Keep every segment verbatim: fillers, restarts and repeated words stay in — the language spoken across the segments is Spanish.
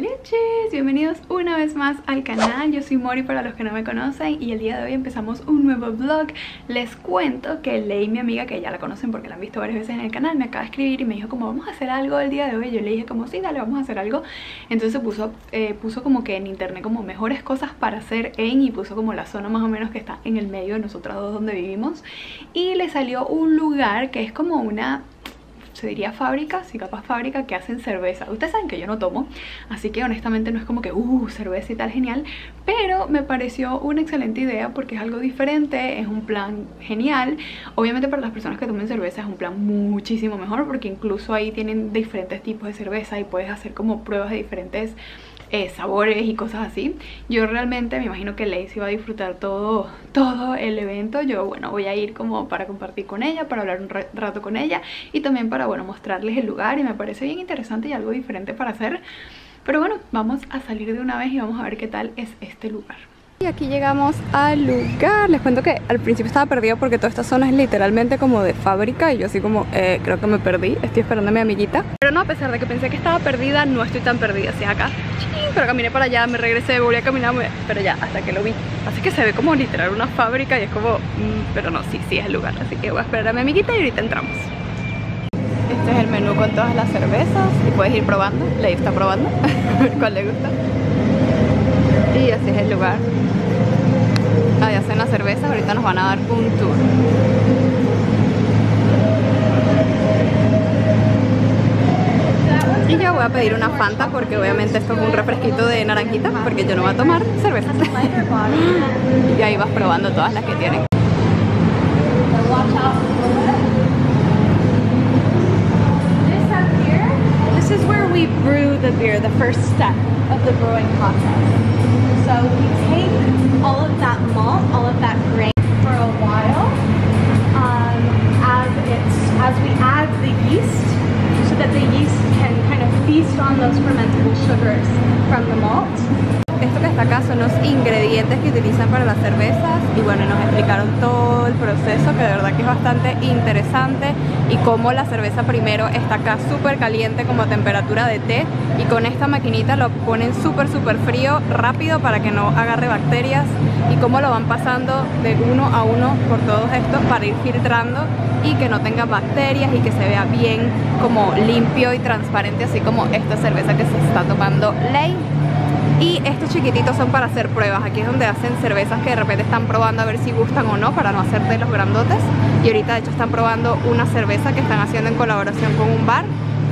Leches, bienvenidos una vez más al canal. Yo soy Mori para los que no me conocen y el día de hoy empezamos un nuevo vlog. Les cuento que Ley, mi amiga, que ya la conocen porque la han visto varias veces en el canal, me acaba de escribir y me dijo como vamos a hacer algo el día de hoy. Yo le dije como sí, dale, vamos a hacer algo. Entonces puso, eh, puso como que en internet como mejores cosas para hacer en, y puso como la zona más o menos que está en el medio de nosotras dos donde vivimos, y le salió un lugar que es como una... se diría fábrica, sí, capaz fábrica, que hacen cerveza. Ustedes saben que yo no tomo, así que honestamente no es como que uh, cerveza y tal genial, pero me pareció una excelente idea porque es algo diferente, es un plan genial. Obviamente para las personas que tomen cerveza es un plan muchísimo mejor porque incluso ahí tienen diferentes tipos de cerveza y puedes hacer como pruebas de diferentes Eh, sabores y cosas así. Yo realmente me imagino que Lacey va a disfrutar todo, todo el evento. Yo, bueno, voy a ir como para compartir con ella, para hablar un rato con ella y también para, bueno, mostrarles el lugar, y me parece bien interesante y algo diferente para hacer. Pero bueno, vamos a salir de una vez y vamos a ver qué tal es este lugar. Y aquí llegamos al lugar. Les cuento que al principio estaba perdida porque toda esta zona es literalmente como de fábrica y yo así como, eh, creo que me perdí, estoy esperando a mi amiguita. Pero no, a pesar de que pensé que estaba perdida, no estoy tan perdida, así acá. Pero caminé para allá, me regresé, volví a caminar, pero ya, hasta que lo vi. Así que se ve como literal una fábrica y es como, mmm, pero no, sí, sí es el lugar. Así que voy a esperar a mi amiguita y ahorita entramos. Este es el menú con todas las cervezas y puedes ir probando. Leif está probando, a ver cuál le gusta. Y así es el lugar. Ahí hacen las cervezas, ahorita nos van a dar un tour. Y yo voy a pedir una Fanta porque obviamente esto es un refresquito de naranjita porque yo no voy a tomar cerveza. Y ahí vas probando todas las que tienen. This is where we brew the beer, the first step of the brewing process. So we take all of that malt, all of that grain for a while, um, as it's as we add the yeast, so that the yeast can kind of feast on those fermentable sugars from the malt. Esto que está acá son los ingredientes que utilizan para las cervezas, y bueno, nos explicaron todo el proceso, que de verdad que es bastante interesante, y cómo la cerveza primero está acá súper caliente como a temperatura de té, y con esta maquinita lo ponen súper súper frío rápido para que no agarre bacterias, y cómo lo van pasando de uno a uno por todos estos para ir filtrando y que no tenga bacterias y que se vea bien como limpio y transparente, así como esta cerveza que se está tomando Ley. Y estos chiquititos son para hacer pruebas. Aquí es donde hacen cervezas que de repente están probando a ver si gustan o no, para no hacerte los grandotes. Y ahorita de hecho están probando una cerveza que están haciendo en colaboración con un bar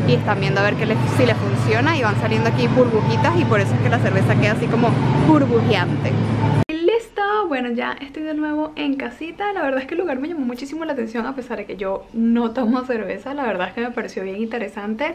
y están viendo a ver qué les, si les funciona, y van saliendo aquí burbujitas, y por eso es que la cerveza queda así como burbujeante. Bueno, ya estoy de nuevo en casita. La verdad es que el lugar me llamó muchísimo la atención, a pesar de que yo no tomo cerveza. La verdad es que me pareció bien interesante.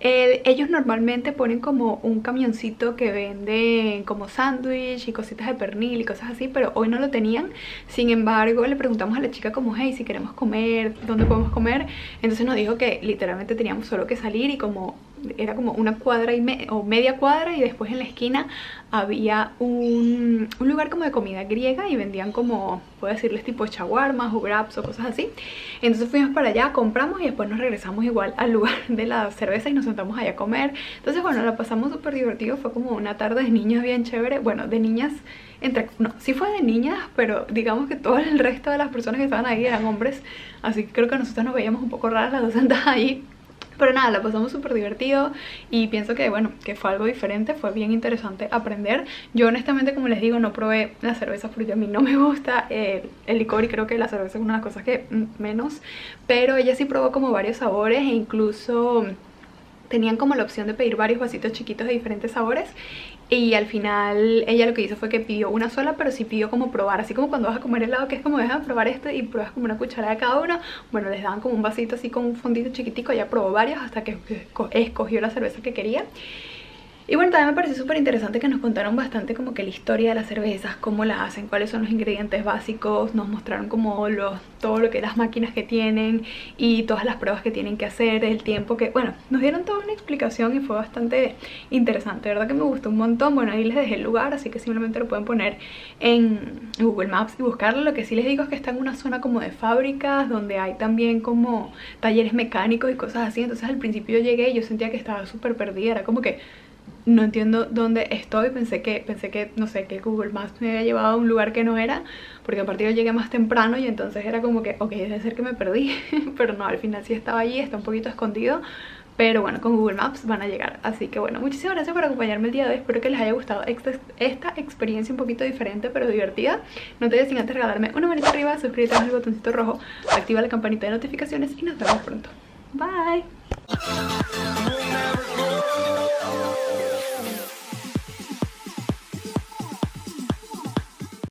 eh, Ellos normalmente ponen como un camioncito que venden como sándwich y cositas de pernil y cosas así, pero hoy no lo tenían. Sin embargo, le preguntamos a la chica como, hey, si queremos comer, ¿dónde podemos comer? Entonces nos dijo que literalmente teníamos solo que salir, y como era como una cuadra y me o media cuadra, y después en la esquina había un, un lugar como de comida griega y vendían como, puedo decirles, tipo shawarmas o wraps o cosas así. Entonces fuimos para allá, compramos y después nos regresamos igual al lugar de la cerveza y nos sentamos allá a comer. Entonces bueno, la pasamos súper divertido, fue como una tarde de niños bien chévere. Bueno, de niñas, entre, no, sí fue de niñas, pero digamos que todo el resto de las personas que estaban ahí eran hombres, así que creo que nosotros nos veíamos un poco raras las dos sentadas ahí. Pero nada, la pasamos súper divertido y pienso que, bueno, que fue algo diferente, fue bien interesante aprender. Yo honestamente, como les digo, no probé la cerveza porque a mí no me gusta eh, el licor, y creo que la cerveza es una de las cosas que mm, menos. Pero ella sí probó como varios sabores, e incluso tenían como la opción de pedir varios vasitos chiquitos de diferentes sabores. Y al final ella lo que hizo fue que pidió una sola, pero sí pidió como probar, así como cuando vas a comer helado, que es como dejas de probar este y pruebas como una cucharada de cada uno. Bueno, les daban como un vasito así con un fondito chiquitico. Ella probó varios hasta que escogió la cerveza que quería. Y bueno, también me pareció súper interesante que nos contaron bastante como que la historia de las cervezas, cómo la hacen, cuáles son los ingredientes básicos. Nos mostraron como los, todo lo que las máquinas que tienen y todas las pruebas que tienen que hacer, el tiempo que... Bueno, nos dieron toda una explicación y fue bastante interesante, de verdad que me gustó un montón. Bueno, ahí les dejé el lugar, así que simplemente lo pueden poner en Google Maps y buscarlo. Lo que sí les digo es que está en una zona como de fábricas, donde hay también como talleres mecánicos y cosas así. Entonces al principio yo llegué y yo sentía que estaba súper perdida, era como que... no entiendo dónde estoy, pensé que, pensé que, no sé, que Google Maps me había llevado a un lugar que no era, porque aparte yo llegué más temprano y entonces era como que, ok, debe ser que me perdí, pero no, al final sí estaba allí, está un poquito escondido, pero bueno, con Google Maps van a llegar. Así que bueno, muchísimas gracias por acompañarme el día de hoy. Espero que les haya gustado esta, esta experiencia un poquito diferente pero divertida. No te olvides sin antes regalarme una manita arriba, suscríbete al botoncito rojo, activa la campanita de notificaciones y nos vemos pronto. Bye.